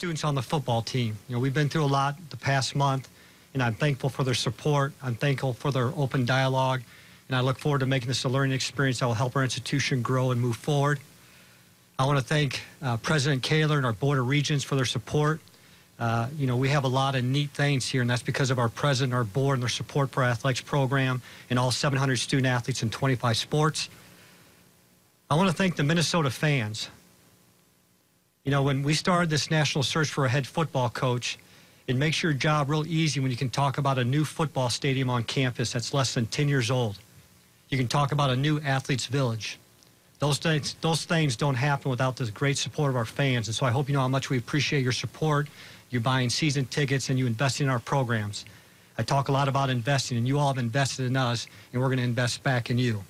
students on the football team. You know, we've been through a lot the past month, and I'm thankful for their support. I'm thankful for their open dialogue, and I look forward to making this a learning experience that will help our institution grow and move forward. I want to thank President Kaler and our Board of Regents for their support. You know, we have a lot of neat things here, and that's because of our president, our board, and their support for our athletics program and all 700 student athletes in 25 sports. I want to thank the Minnesota fans. You know, when we started this national search for a head football coach, it makes your job real easy when you can talk about a new football stadium on campus that's less than 10 years old. You can talk about a new athletes' village. Those things don't happen without the great support of our fans, and so I hope you know how much we appreciate your support, you buying season tickets, and you investing in our programs. I talk a lot about investing, and you all have invested in us, and we're going to invest back in you.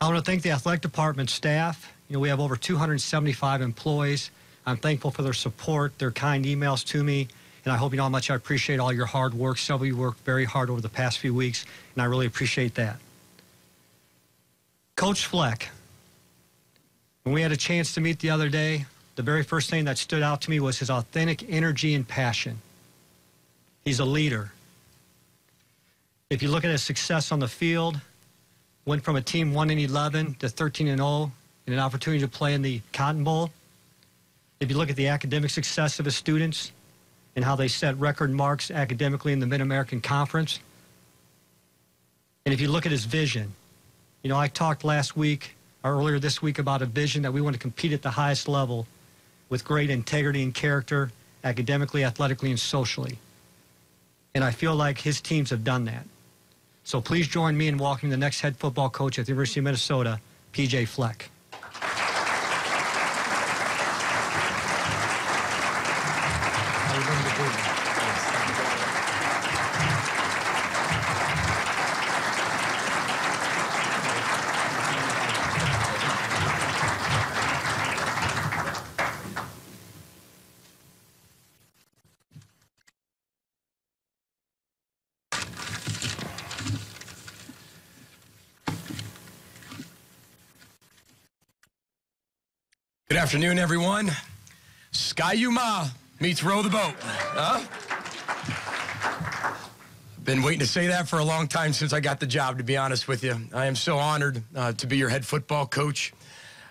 I want to thank the athletic department staff. You know, we have over 275 employees. I'm thankful for their support, their kind emails to me, and I hope you know how much I appreciate all your hard work. Some of you worked very hard over the past few weeks, and I really appreciate that. Coach Fleck, when we had a chance to meet the other day, the very first thing that stood out to me was his authentic energy and passion. He's a leader. If you look at his success on the field, went from a team 1-11 to 13-0 in an opportunity to play in the Cotton Bowl. If you look at the academic success of his students and how they set record marks academically in the Mid-American Conference, and if you look at his vision, you know, I talked last week or earlier this week about a vision that we want to compete at the highest level with great integrity and character, academically, athletically, and socially. And I feel like his teams have done that. So please join me in welcoming the next head football coach at the University of Minnesota, P.J. Fleck. Good afternoon, everyone. Ski-U-Mah meets Row the Boat. Huh? Been waiting to say that for a long time since I got the job, to be honest with you. I am so honored to be your head football coach.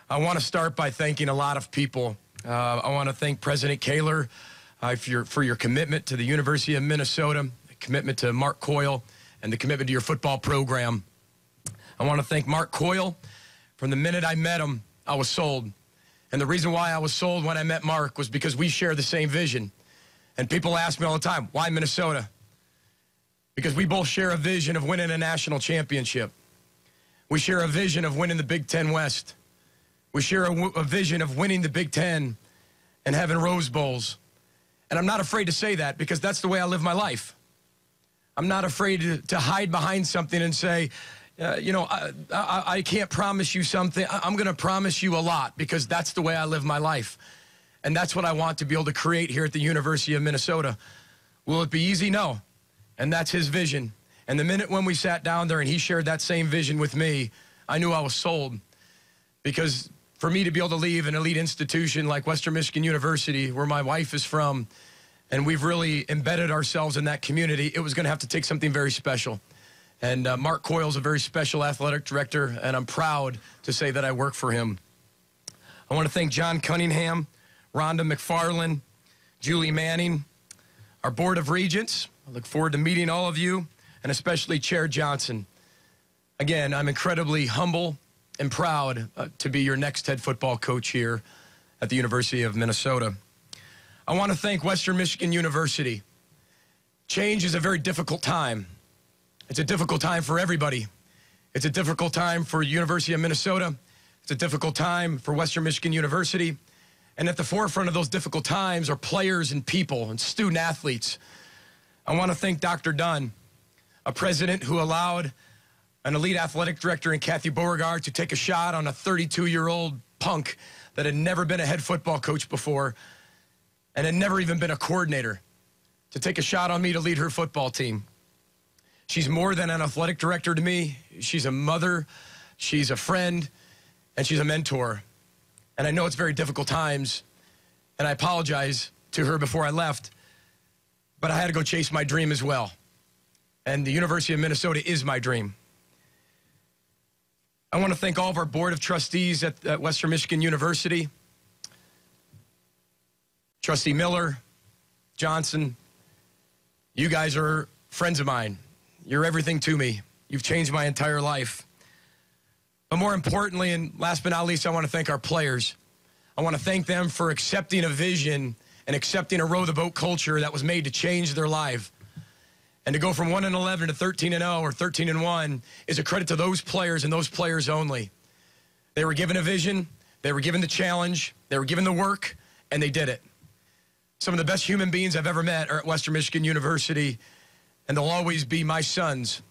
I want to start by thanking a lot of people. I want to thank President Kaler for your commitment to the University of Minnesota, the commitment to Mark Coyle, and the commitment to your football program. I want to thank Mark Coyle. From the minute I met him, I was sold. And the reason why I was sold when I met Mark was because we share the same vision. And people ask me all the time, why Minnesota? Because we both share a vision of winning a national championship. We share a vision of winning the Big Ten West. We share a vision of winning the Big Ten and having Rose Bowls. And I'm not afraid to say that because that's the way I live my life. I'm not afraid to hide behind something and say, you know, I can't promise you something. I'm going to promise you a lot because that's the way I live my life. And that's what I want to be able to create here at the University of Minnesota. Will it be easy? No. And that's his vision. And the minute when we sat down there and he shared that same vision with me, I knew I was sold. Because for me to be able to leave an elite institution like Western Michigan University, where my wife is from, and we've really embedded ourselves in that community, it was going to have to take something very special. And Mark Coyle is a very special athletic director, and I'm proud to say that I work for him. I want to thank John Cunningham, Rhonda McFarlane, Julie Manning, our Board of Regents. I look forward to meeting all of you, and especially Chair Johnson. Again, I'm incredibly humble and proud to be your next head football coach here at the University of Minnesota. I want to thank Western Michigan University. Change is a very difficult time. It's a difficult time for everybody. It's a difficult time for University of Minnesota. It's a difficult time for Western Michigan University. And at the forefront of those difficult times are players and people and student athletes. I want to thank Dr. Dunn, a president who allowed an elite athletic director in Kathy Beauregard to take a shot on a 32-year-old punk that had never been a head football coach before and had never even been a coordinator, to take a shot on me to lead her football team. She's more than an athletic director to me. She's a mother, she's a friend, and she's a mentor. And I know it's very difficult times, and I apologize to her before I left, but I had to go chase my dream as well. And the University of Minnesota is my dream. I want to thank all of our board of trustees at Western Michigan University, Trustee Miller, Johnson. You guys are friends of mine. You're everything to me. You've changed my entire life. But more importantly, and last but not least, I want to thank our players. I want to thank them for accepting a vision and accepting a row the boat culture that was made to change their life. And to go from 1-11 to 13-0 or 13-1 is a credit to those players and those players only. They were given a vision, they were given the challenge, they were given the work, and they did it. Some of the best human beings I've ever met are at Western Michigan University, and they'll always be my sons.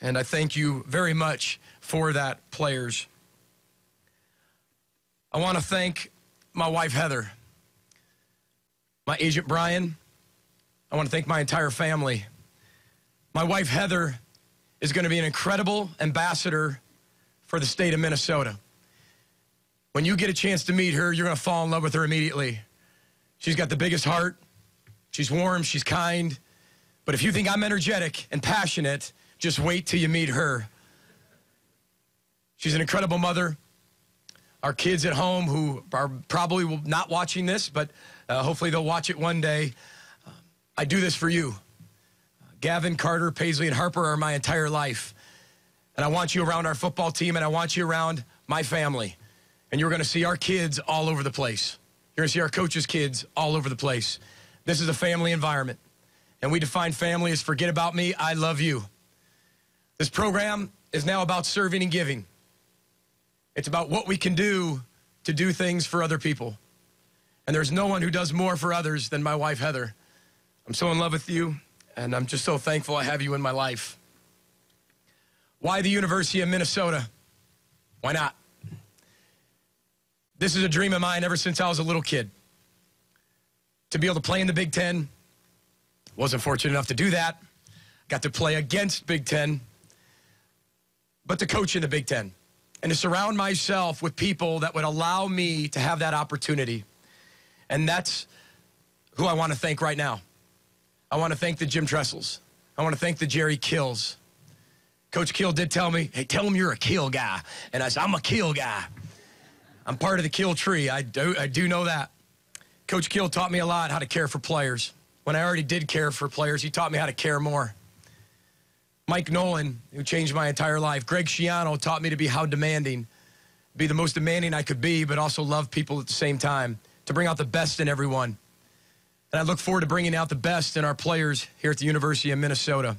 And I thank you very much for that, players. I want to thank my wife, Heather, my agent, Brian. I want to thank my entire family. My wife, Heather, is going to be an incredible ambassador for the state of Minnesota. When you get a chance to meet her, you're going to fall in love with her immediately. She's got the biggest heart. She's warm. She's kind. But if you think I'm energetic and passionate, just wait till you meet her. She's an incredible mother. Our kids at home who are probably not watching this, but hopefully they'll watch it one day. I do this for you. Gavin, Carter, Paisley, and Harper are my entire life. And I want you around our football team, and I want you around my family. And you're going to see our kids all over the place. You're going to see our coaches' kids all over the place. This is a family environment. And we define family as forget about me, I love you. This program is now about serving and giving. It's about what we can do to do things for other people. And there's no one who does more for others than my wife, Heather. I'm so in love with you. And I'm just so thankful I have you in my life. Why the University of Minnesota? Why not? This is a dream of mine ever since I was a little kid. To be able to play in the Big Ten. Wasn't fortunate enough to do that. Got to play against Big Ten. But to coach in the Big Ten. And to surround myself with people that would allow me to have that opportunity. And that's who I want to thank right now. I want to thank the Jim Tressels. I want to thank the Jerry Kills. Coach Kill did tell me, hey, tell him you're a Kill guy. And I said, I'm a Kill guy. I'm part of the Kill tree. I do know that. Coach Kill taught me a lot how to care for players. When I already did care for players, he taught me how to care more. Mike Nolan, who changed my entire life. Greg Schiano taught me to be how demanding. Be the most demanding I could be, but also love people at the same time. To bring out the best in everyone. And I look forward to bringing out the best in our players here at the University of Minnesota.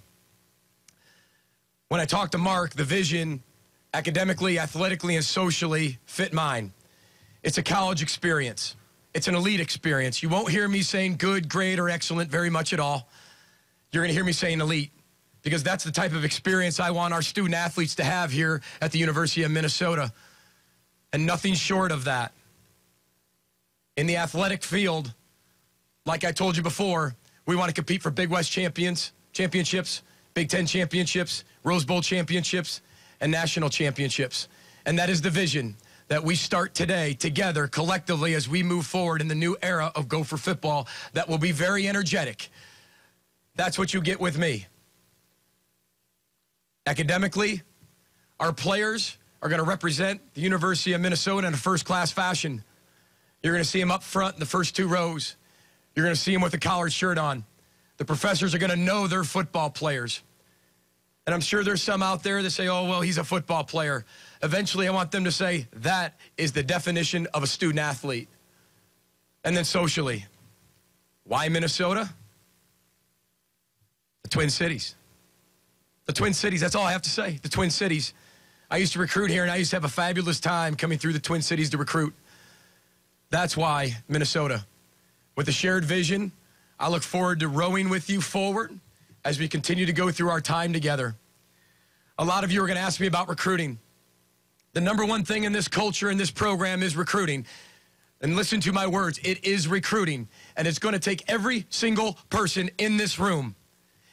When I talked to Mark, the vision, academically, athletically, and socially, fit mine. It's a college experience. It's an elite experience. You won't hear me saying good, great, or excellent very much at all. You're going to hear me saying elite, because that's the type of experience I want our student athletes to have here at the University of Minnesota. And nothing short of that. In the athletic field, like I told you before, we want to compete for Big West championships, Big Ten championships, Rose Bowl championships, and national championships. And that is the vision that we start today together collectively as we move forward in the new era of Gopher football that will be very energetic. That's what you get with me. Academically, our players are going to represent the University of Minnesota in a first-class fashion. You're going to see them up front in the first two rows. You're going to see them with a collared shirt on. The professors are going to know they're football players. And I'm sure there's some out there that say, oh, well, he's a football player. Eventually, I want them to say, that is the definition of a student athlete. And then socially, why Minnesota? The Twin Cities. The Twin Cities, that's all I have to say, the Twin Cities. I used to recruit here, and I used to have a fabulous time coming through the Twin Cities to recruit. That's why Minnesota. With a shared vision, I look forward to rowing with you forward as we continue to go through our time together. A lot of you are going to ask me about recruiting. The number one thing in this culture, in this program, is recruiting. And listen to my words, it is recruiting. And it's going to take every single person in this room.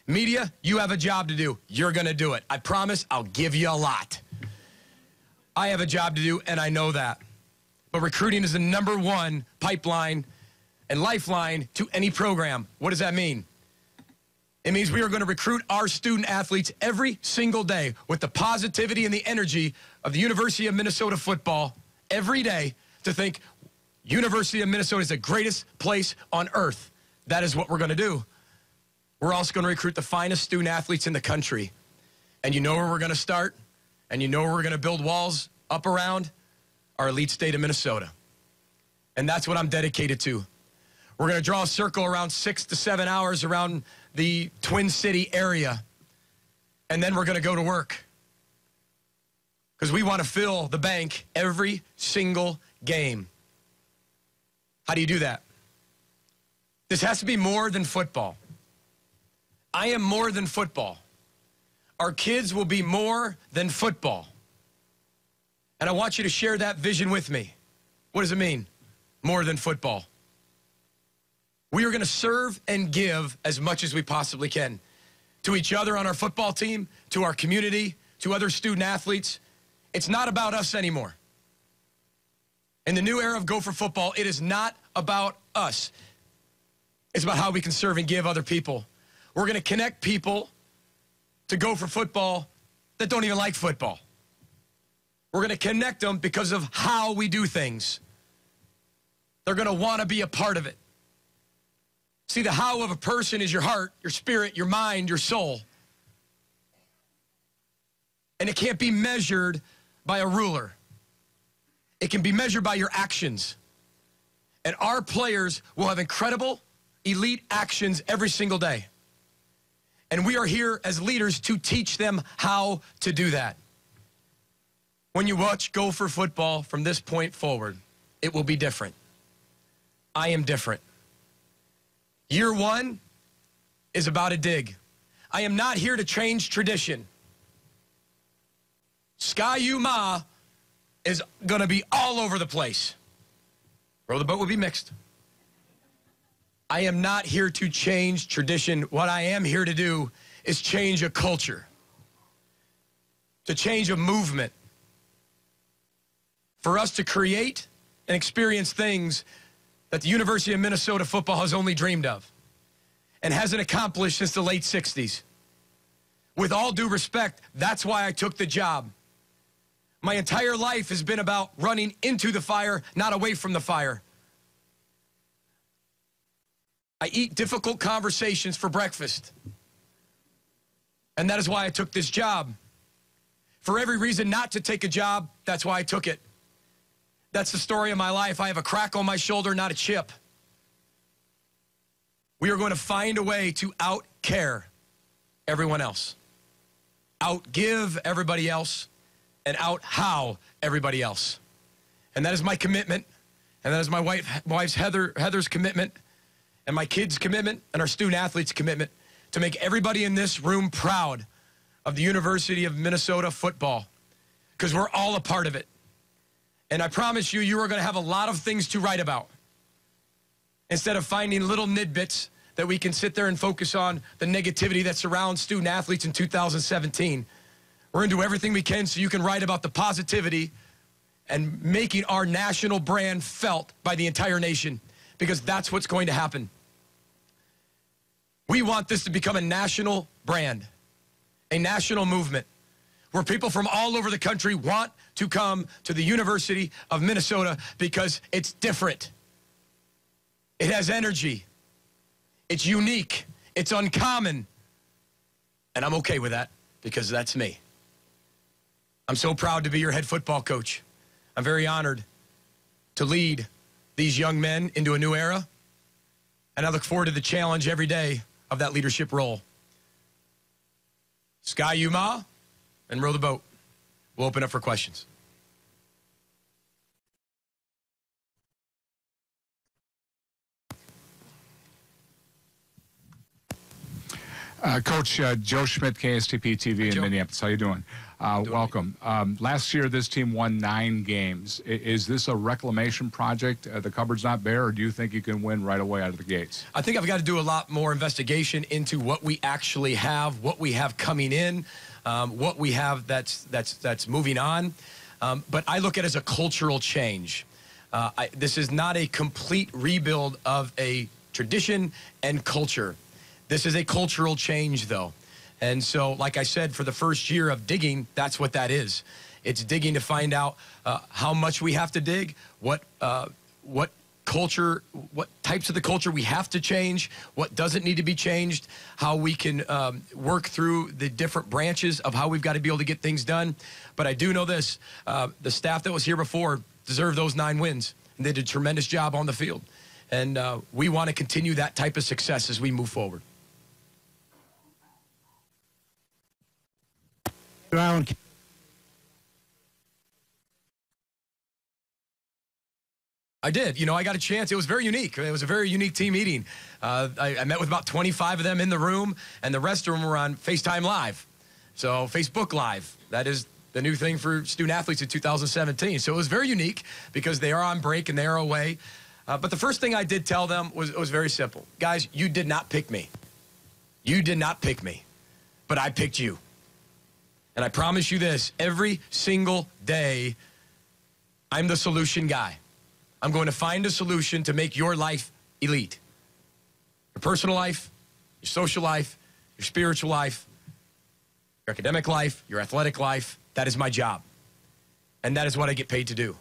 Media, you have a job to do. You're going to do it. I promise I'll give you a lot. I have a job to do, and I know that. But recruiting is the number one pipeline and lifeline to any program. What does that mean? It means we are going to recruit our student athletes every single day with the positivity and the energy of the University of Minnesota football every day to think University of Minnesota is the greatest place on earth. That is what we're going to do. We're also going to recruit the finest student athletes in the country. And you know where we're going to start? And you know where we're going to build walls up around? Our elite state of Minnesota. And that's what I'm dedicated to. We're going to draw a circle around 6 to 7 hours around the Twin City area. And then we're going to go to work. Because we want to fill the bank every single game. How do you do that? This has to be more than football. I am more than football. Our kids will be more than football. And I want you to share that vision with me. What does it mean? More than football. We are going to serve and give as much as we possibly can to each other on our football team, to our community, to other student athletes. It's not about us anymore. In the new era of Gopher football, it is not about us. It's about how we can serve and give other people. We're going to connect people to Gopher football that don't even like football. We're going to connect them because of how we do things. They're going to want to be a part of it. See, the how of a person is your heart, your spirit, your mind, your soul. And it can't be measured by a ruler. It can be measured by your actions. And our players will have incredible, elite actions every single day. And we are here as leaders to teach them how to do that. When you watch Gopher football from this point forward, it will be different. I am different. Year one is about a dig. I am not here to change tradition. Ski-U-Mah is going to be all over the place. Row the Boat will be mixed. I am not here to change tradition. What I am here to do is change a culture, to change a movement, for us to create and experience things that the University of Minnesota football has only dreamed of and hasn't accomplished since the late 60s. With all due respect, that's why I took the job. My entire life has been about running into the fire, not away from the fire. I eat difficult conversations for breakfast. And that is why I took this job. For every reason not to take a job, that's why I took it. That's the story of my life. I have a crack on my shoulder, not a chip. We are going to find a way to out-care everyone else, out-give everybody else, and out-how everybody else. And that is my commitment, and that is my wife's Heather's commitment, and my kids' commitment, and our student athletes' commitment to make everybody in this room proud of the University of Minnesota football, because we're all a part of it. And I promise you, you are going to have a lot of things to write about instead of finding little nitbits that we can sit there and focus on the negativity that surrounds student athletes in 2017. We're going to do everything we can so you can write about the positivity and making our national brand felt by the entire nation, because that's what's going to happen. We want this to become a national brand, a national movement, where people from all over the country want to come to the University of Minnesota because it's different. It has energy. It's unique. It's uncommon. And I'm okay with that because that's me. I'm so proud to be your head football coach. I'm very honored to lead these young men into a new era. And I look forward to the challenge every day of that leadership role. Ski-U-Mah and Row the Boat. We'll open up for questions. Coach Joe Schmidt, KSTP TV in Minneapolis. How you doing? Welcome. Last year, this team won 9 games. Is this a reclamation project? The cupboard's not bare, or do you think you can win right away out of the gates? I think I've got to do a lot more investigation into what we actually have, what we have coming in, what we have that's moving on. But I look at it as a cultural change. This is not a complete rebuild of a tradition and culture. This is a cultural change, though. And so, like I said, for the first year of digging, that's what that is. It's digging to find out how much we have to dig, what culture, what types of the culture we have to change, what doesn't need to be changed, how we can work through the different branches of how we've got to be able to get things done. But I do know this, the staff that was here before deserved those 9 wins. And they did a tremendous job on the field. And we want to continue that type of success as we move forward. Ground. I did. You know, I got a chance. It was very unique. It was a very unique team meeting. I met with about 25 of them in the room, and the rest of them were on FaceTime Live. So Facebook Live, that is the new thing for student-athletes in 2017. So it was very unique because they are on break and they are away. But the first thing I did tell them was very simple. Guys, you did not pick me. You did not pick me, but I picked you. And I promise you this, every single day, I'm the solution guy. I'm going to find a solution to make your life elite. Your personal life, your social life, your spiritual life, your academic life, your athletic life. That is my job. And that is what I get paid to do.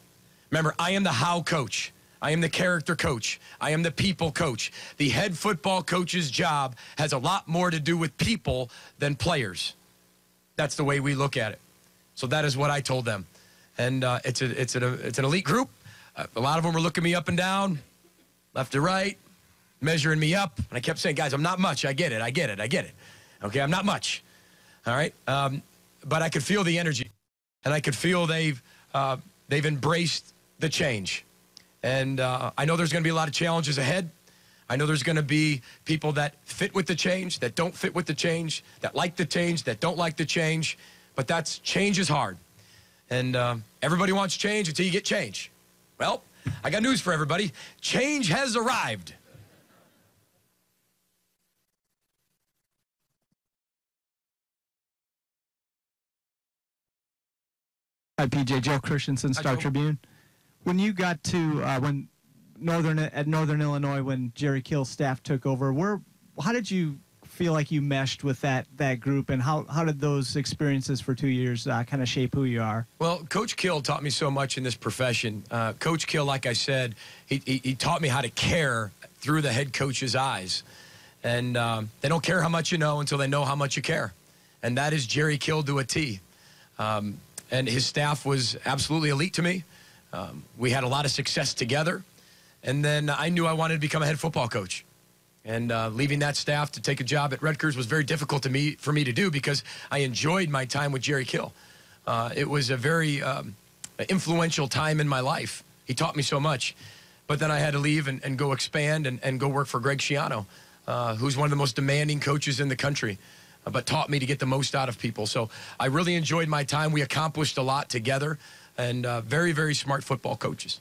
Remember, I am the how coach. I am the character coach. I am the people coach. The head football coach's job has a lot more to do with people than players. That's the way we look at it. So that is what I told them. And it's an elite group. A lot of them were looking me up and down, left to right, measuring me up. And I kept saying, guys, I'm not much. I get it. I get it. I get it. Okay, I'm not much. All right? But I could feel the energy. And I could feel they've embraced the change. And I know there's going to be a lot of challenges ahead. I know there's going to be people that fit with the change, that don't fit with the change, that like the change, that don't like the change. But that's, change is hard. And everybody wants change until you get change. Well, I got news for everybody. Change has arrived. Hi, P.J. Joe Christensen, Star Tribune. When you got to, when... Northern Illinois, when Jerry Kill's staff took over, how did you feel like you meshed with that group, and how did those experiences for 2 years kind of shape who you are? Well, Coach Kill taught me so much in this profession. Coach Kill, like I said, he taught me how to care through the head coach's eyes, and they don't care how much you know until they know how much you care, and that is Jerry Kill to a T. And his staff was absolutely elite to me. We had a lot of success together. And then I knew I wanted to become a head football coach. And leaving that staff to take a job at Rutgers was very difficult for me to do because I enjoyed my time with Jerry Kill. It was a very influential time in my life. He taught me so much. But then I had to leave and go expand and go work for Greg Schiano, who's one of the most demanding coaches in the country, but taught me to get the most out of people. So I really enjoyed my time. We accomplished a lot together, and very, very smart football coaches.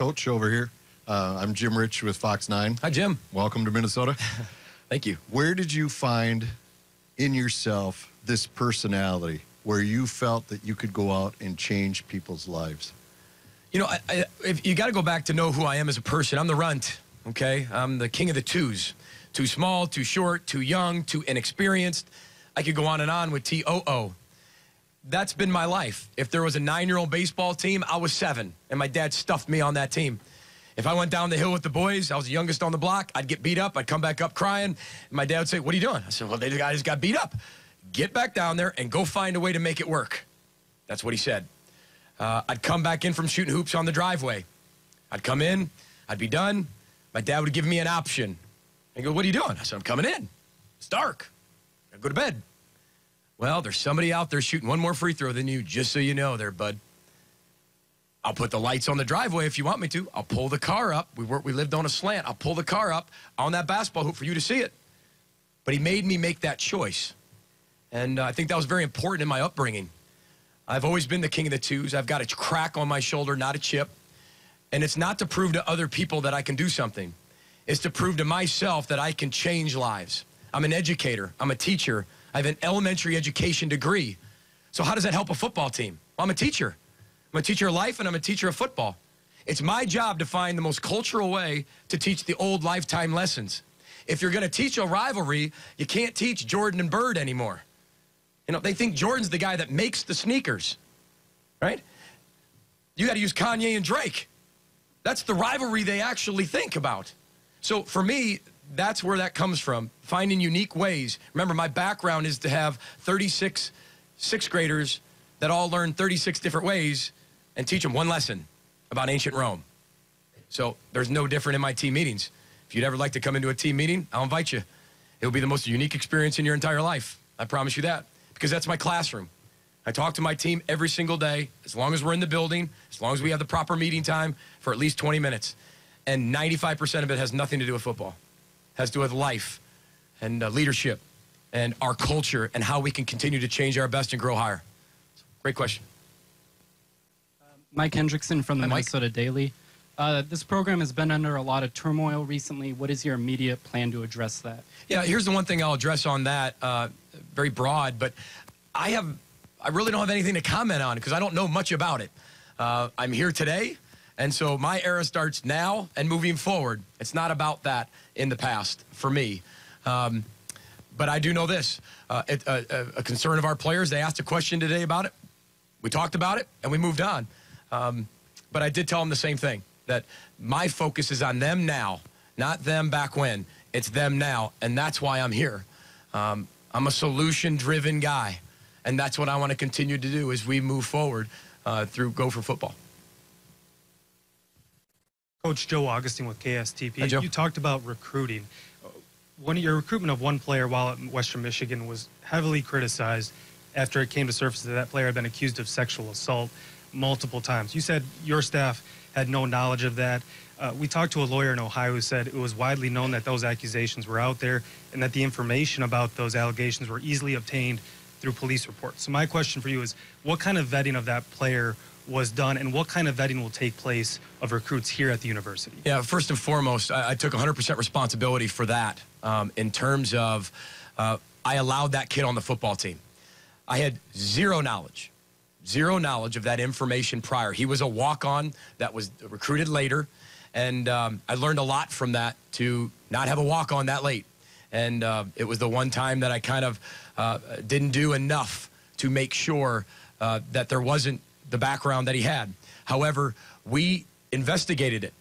Coach over here. I'm Jim Rich with Fox 9. Hi, Jim. Welcome to Minnesota. Thank you. Where did you find in yourself this personality where you felt that you could go out and change people's lives? You know, if you got to go back to know who I am as a person. I'm the runt, okay? I'm the king of the twos. Too small, too short, too young, too inexperienced. I could go on with T-O-O. That's been my life. If there was a 9-year-old baseball team, I was 7, and my dad stuffed me on that team. If I went down the hill with the boys, I was the youngest on the block, I'd get beat up, I'd come back up crying, and my dad would say, what are you doing? I said, well, the guy just got beat up. Get back down there and go find a way to make it work. That's what he said. I'd come back in from shooting hoops on the driveway. I'd come in, I'd be done. My dad would give me an option. He'd go, what are you doing? I said, I'm coming in. It's dark. I'd go to bed. Well, there's somebody out there shooting one more free throw than you, just so you know there, bud. I'll put the lights on the driveway if you want me to. I'll pull the car up. We lived on a slant. I'll pull the car up on that basketball hoop for you to see it. But he made me make that choice. And I think that was very important in my upbringing. I've always been the king of the twos. I've got a crack on my shoulder, not a chip. And it's not to prove to other people that I can do something. It's to prove to myself that I can change lives. I'm an educator. I'm a teacher. I have an elementary education degree. So how does that help a football team? Well, I'm a teacher. I'm a teacher of life, and I'm a teacher of football. It's my job to find the most cultural way to teach the old lifetime lessons. If you're going to teach a rivalry, you can't teach Jordan and Bird anymore. You know, they think Jordan's the guy that makes the sneakers, right? You got to use Kanye and Drake. That's the rivalry they actually think about. So for me, that's where that comes from, finding unique ways. Remember, my background is to have 36 sixth graders that all learn 36 different ways and teach them one lesson about ancient Rome. So there's no different in my team meetings. If you'd ever like to come into a team meeting, I'll invite you. It'll be the most unique experience in your entire life. I promise you that, because that's my classroom. I talk to my team every single day, as long as we're in the building, as long as we have the proper meeting time for at least 20 minutes. And 95% of it has nothing to do with football. It has to do with life and leadership and our culture and how we can continue to change our best and grow higher. Great question. Mike Hendrickson from the Minnesota Daily. This program has been under a lot of turmoil recently. What is your immediate plan to address that? Yeah, here's the one thing I'll address on that, very broad, but I really don't have anything to comment on because I don't know much about it. I'm here today, and so my era starts now and moving forward. It's not about that in the past for me. But I do know this, a concern of our players, they asked a question today about it. We talked about it, and we moved on. But I did tell them the same thing, that my focus is on them now, not them back when. It's them now, and that's why I'm here. I'm a solution-driven guy, and that's what I want to continue to do as we move forward through Go for Football. Coach Joe Augustine with KSTP. Hi, Joe. You talked about recruiting. Your recruitment of one player while at Western Michigan was heavily criticized after it came to surface that that player had been accused of sexual assault multiple times. You said your staff had no knowledge of that. We talked to a lawyer in Ohio who said it was widely known that those accusations were out there and that the information about those allegations were easily obtained through police reports. So my question for you is, what kind of vetting of that player was done, and what kind of vetting will take place of recruits here at the university? Yeah, first and foremost, I took 100% responsibility for that in terms of I allowed that kid on the football team. I had zero knowledge of that information prior. He was a walk-on that was recruited later, and I learned a lot from that to not have a walk-on that late. And it was the one time that I kind of didn't do enough to make sure that there wasn't the background that he had. However, we investigated it,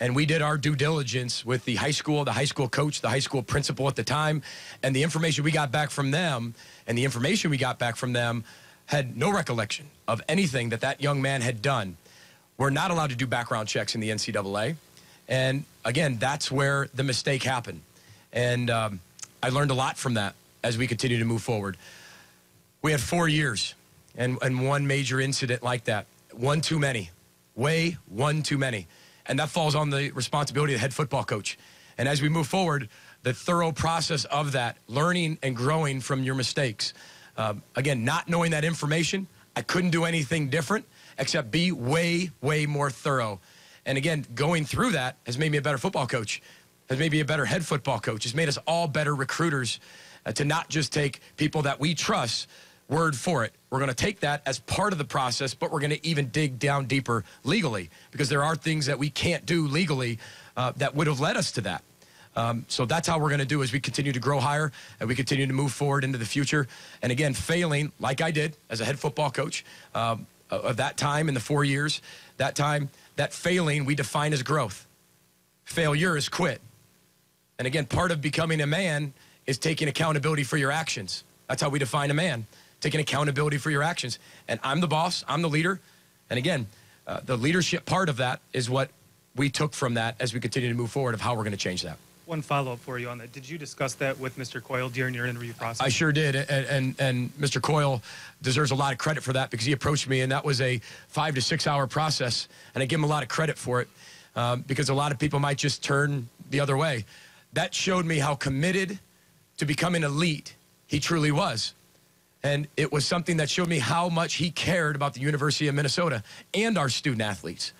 and we did our due diligence with the high school coach, the high school principal at the time, and the information we got back from them had no recollection of anything that that young man had done. We're not allowed to do background checks in the NCAA, and again, that's where the mistake happened. And I learned a lot from that as we continue to move forward. We had 4 years and one major incident like that. One too many, one too many. And that falls on the responsibility of the head football coach. And as we move forward, the thorough process of that, learning and growing from your mistakes. Again, not knowing that information, I couldn't do anything different except be way more thorough. And again, going through that has made me a better football coach, has made me a better head football coach, has made us all better recruiters to not just take people that we trust word for it. We're going to take that as part of the process, but we're going to even dig down deeper legally, because there are things that we can't do legally that would have led us to that. So that's how we're going to do as we continue to grow higher and we continue to move forward into the future. And again, failing like I did as a head football coach of that time in the 4 years, that failing we define as growth. Failure is quit. And again, part of becoming a man is taking accountability for your actions. That's how we define a man, taking accountability for your actions. And I'm the boss, I'm the leader. And again, the leadership part of that is what we took from that as we continue to move forward of how we're going to change that. One follow-up for you on that. Did you discuss that with Mr. Coyle during your interview process? I sure did, and Mr. Coyle deserves a lot of credit for that, because he approached me, and that was a 5 to 6 hour process, and I give him a lot of credit for it, because a lot of people might just turn the other way. That showed me how committed to becoming elite he truly was. And it was something that showed me how much he cared about the University of Minnesota and our student athletes,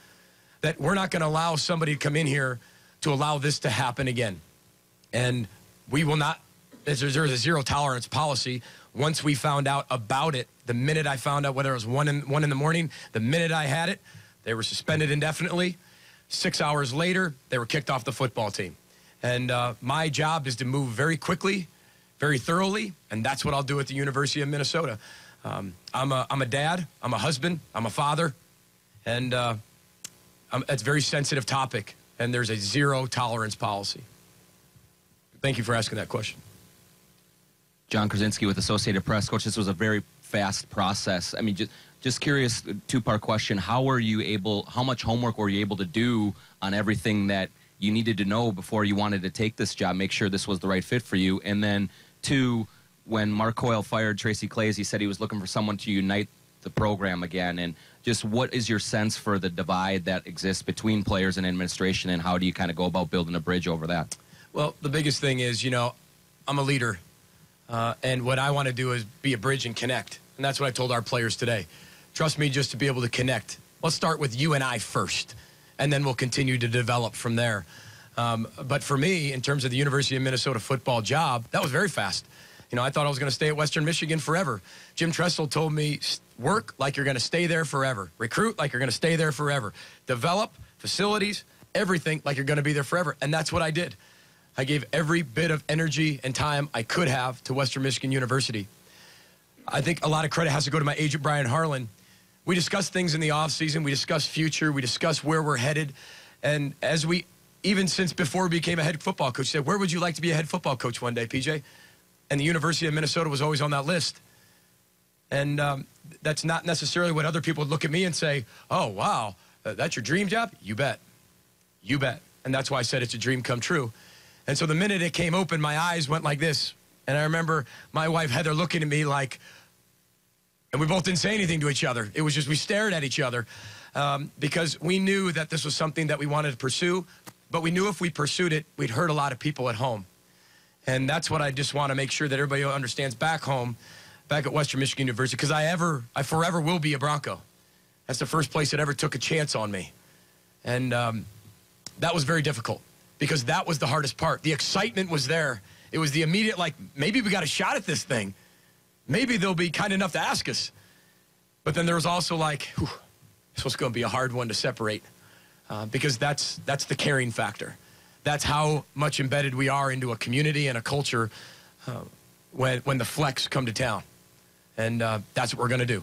that we're not going to allow somebody to come in here to allow this to happen again. And we will not there's a zero tolerance policy. Once we found out about it, the minute I found out, whether it was one in the morning, the minute I had it, they were suspended indefinitely. 6 hours later, they were kicked off the football team. And my job is to move very quickly, very thoroughly, and that's what I'll do at the University of Minnesota. I'm a dad, I'm a husband, I'm a father, and it's a very sensitive topic, and there's a zero tolerance policy. Thank you for asking that question. John Krasinski with Associated Press. Coach, this was a very fast process. I mean, just curious, two-part question. How were you able, how much homework were you able to do on everything that you needed to know before you wanted to take this job, make sure this was the right fit for you? And then two, when Mark Coyle fired Tracy Claeys, he said he was looking for someone to unite the program again. And just what is your sense for the divide that exists between players and administration, and how do you kind of go about building a bridge over that? Well, the biggest thing is, you know, I'm a leader, and what I want to do is be a bridge and connect. And that's what I told our players today. Trust me, just to be able to connect. Let's start with you and I first, and then we'll continue to develop from there. But for me, in terms of the University of Minnesota football job, that was very fast. You know, I thought I was going to stay at Western Michigan forever. Jim Tresssel told me, work like you're going to stay there forever. Recruit like you're going to stay there forever. Develop facilities, everything like you're going to be there forever. And that's what I did. I gave every bit of energy and time I could have to Western Michigan University. I think a lot of credit has to go to my agent, Brian Harlan. We discussed things in the offseason. We discussed future. We discussed where we're headed. And as we, even since before we became a head football coach, said, where would you like to be a head football coach one day, PJ? And the University of Minnesota was always on that list. And that's not necessarily what other people would look at me and say, oh, wow, that's your dream job? You bet. You bet. And that's why I said it's a dream come true. And so the minute it came open, my eyes went like this. And I remember my wife, Heather, looking at me like, and we both didn't say anything to each other. It was just we stared at each other because we knew that this was something that we wanted to pursue, but we knew if we pursued it, we'd hurt a lot of people at home. And that's what I just want to make sure that everybody understands back home, back at Western Michigan University, because I forever will be a Bronco. That's the first place that ever took a chance on me. And that was very difficult because that was the hardest part. The excitement was there. It was the immediate, like, maybe we got a shot at this thing. Maybe they'll be kind enough to ask us. But then there was also like, whew, this was going to be a hard one to separate because that's the caring factor. That's how much embedded we are into a community and a culture when the Flecks come to town. And that's what we're going to do.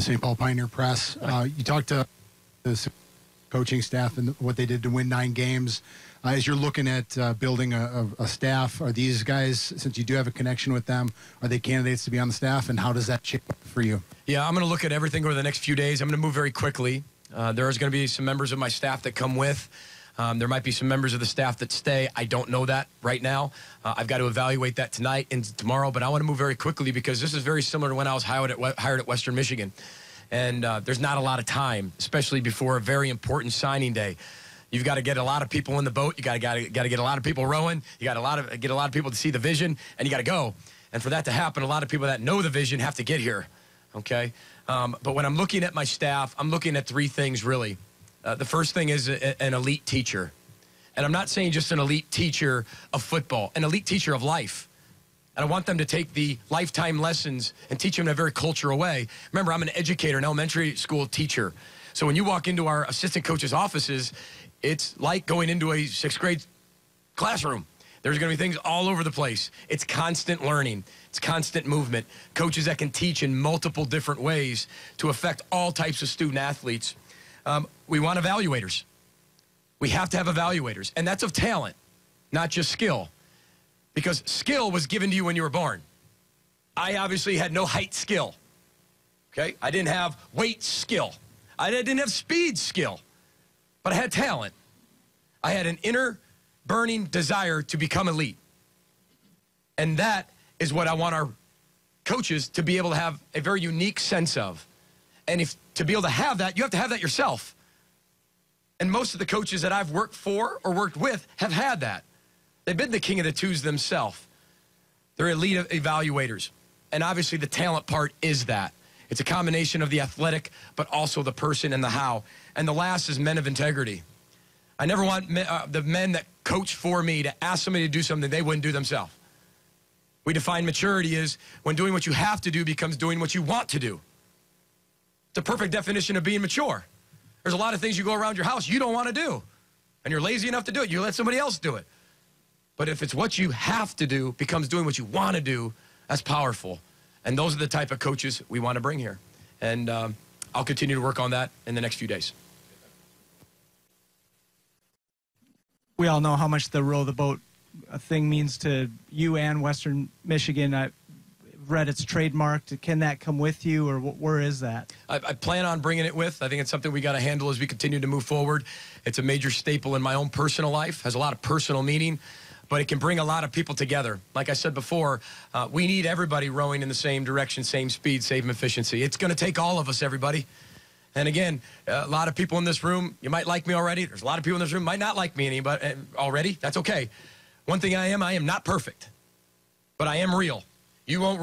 St. Paul Pioneer Press, you talked to the coaching staff and what they did to win 9 games. As you're looking at building a staff, are these guys, since you do have a connection with them, are they candidates to be on the staff, and how does that shape up for you? Yeah, I'm going to look at everything over the next few days. I'm going to move very quickly. There is going to be some members of my staff that come with. There might be some members of the staff that stay. I don't know that right now. I've got to evaluate that tonight and tomorrow, but I want to move very quickly because this is very similar to when I was hired at Western Michigan. And there's not a lot of time, especially before a very important signing day. You've got to get a lot of people in the boat. You got to get a lot of people rowing. You got to get a lot of people to see the vision, and you got to go. And for that to happen, a lot of people that know the vision have to get here, okay? But when I'm looking at my staff, I'm looking at 3 things, really. The first thing is an elite teacher. And I'm not saying just an elite teacher of football, an elite teacher of life. And I want them to take the lifetime lessons and teach them in a very cultural way. Remember, I'm an educator, an elementary school teacher. So when you walk into our assistant coaches' offices, it's like going into a 6th grade classroom. There's going to be things all over the place. It's constant learning. It's constant movement. Coaches that can teach in multiple different ways to affect all types of student athletes. We want evaluators. We have to have evaluators. And that's of talent, not just skill. Because skill was given to you when you were born. I obviously had no height skill, okay? I didn't have weight skill. I didn't have speed skill, but I had talent. I had an inner burning desire to become elite. And that is what I want our coaches to be able to have a very unique sense of. And if to be able to have that yourself. And most of the coaches that I've worked for or worked with have had that. They've been the king of the twos themselves. They're elite evaluators. And obviously the talent part is that. It's a combination of the athletic, but also the person and the how. And the last is men of integrity. I never want men, the men that coach for me to ask somebody to do something they wouldn't do themselves. We define maturity as when doing what you have to do becomes doing what you want to do. It's a perfect definition of being mature. There's a lot of things you go around your house you don't want to do, and you're lazy enough to do it. You let somebody else do it. But if it's what you have to do becomes doing what you want to do, that's powerful. And those are the type of coaches we want to bring here. And I'll continue to work on that in the next few days. We all know how much the Row the Boat thing means to you and Western Michigan. I've read it's trademarked. Can that come with you, or where is that? I plan on bringing it with. I think it's something we got to handle as we continue to move forward. It's a major staple in my own personal life, has a lot of personal meaning, but it can bring a lot of people together. Like I said before, we need everybody rowing in the same direction, same speed, same efficiency. It's going to take all of us, everybody. And again, a lot of people in this room, you might like me already. There's a lot of people in this room might not like me anybody already. That's okay. One thing I am not perfect, but I am real. You won't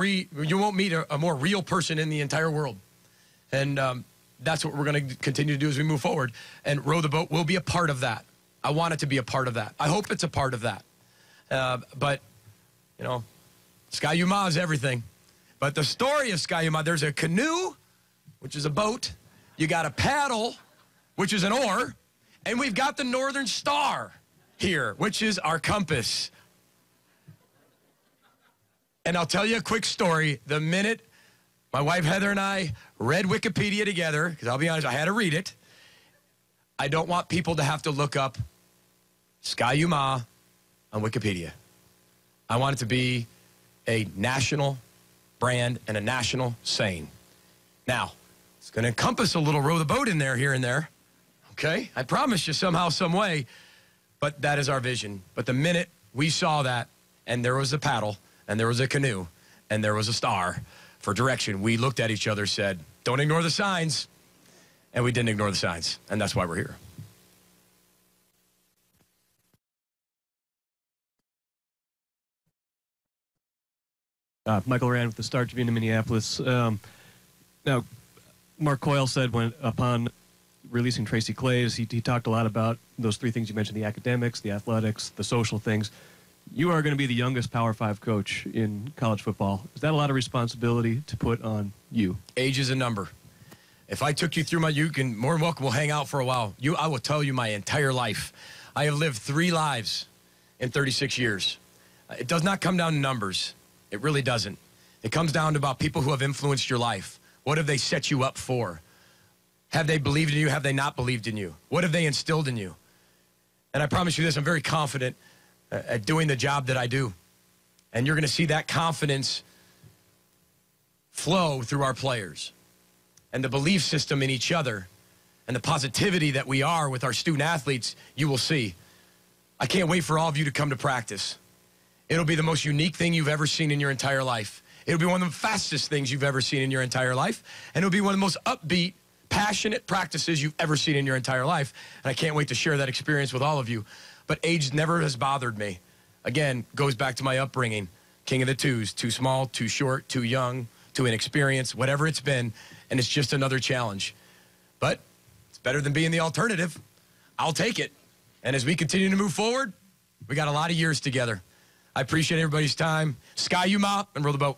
meet a more real person in the entire world. And that's what we're going to continue to do as we move forward. And Row the Boat will be a part of that. I want it to be a part of that. I hope it's a part of that. But, you know, Ski-U-Mah is everything. But the story of Ski-U-Mah, there's a canoe, which is a boat. You got a paddle, which is an oar. And we've got the Northern Star here, which is our compass. And I'll tell you a quick story. The minute my wife Heather and I read Wikipedia together, because I'll be honest, I had to read it. I don't want people to have to look up Ski-U-Mah on Wikipedia. I want it to be a national brand and a national saying. Now, it's going to encompass a little Row the Boat in there, here and there. Okay? I promise you somehow, some way. But that is our vision. But the minute we saw that, and there was a paddle, and there was a canoe, and there was a star for direction, we looked at each other and said, don't ignore the signs. And we didn't ignore the signs. And that's why we're here. Michael Rand with the Star Tribune in Minneapolis. Now, Mark Coyle said when upon releasing Tracy Claeys, he talked a lot about those three things you mentioned, the academics, the athletics, the social things. You are going to be the youngest Power 5 coach in college football. Is that a lot of responsibility to put on you? Age is a number. If I took you through my, you can more than welcome, we'll hang out for a while. I will tell you my entire life. I have lived three lives in 36 years. It does not come down to numbers. It really doesn't. It comes down to about people who have influenced your life. What have they set you up for? Have they believed in you? Have they not believed in you? What have they instilled in you? And I promise you this, I'm very confident at doing the job that I do. And you're going to see that confidence flow through our players and the belief system in each other and the positivity that we are with our student athletes, you will see. I can't wait for all of you to come to practice. It'll be the most unique thing you've ever seen in your entire life. It'll be one of the fastest things you've ever seen in your entire life. And it'll be one of the most upbeat, passionate practices you've ever seen in your entire life. And I can't wait to share that experience with all of you. But age never has bothered me. Again, goes back to my upbringing. King of the twos, too small, too short, too young, too inexperienced, whatever it's been. And it's just another challenge. But it's better than being the alternative. I'll take it. And as we continue to move forward, we got a lot of years together. I appreciate everybody's time. Ski-U-Mah and Row the Boat.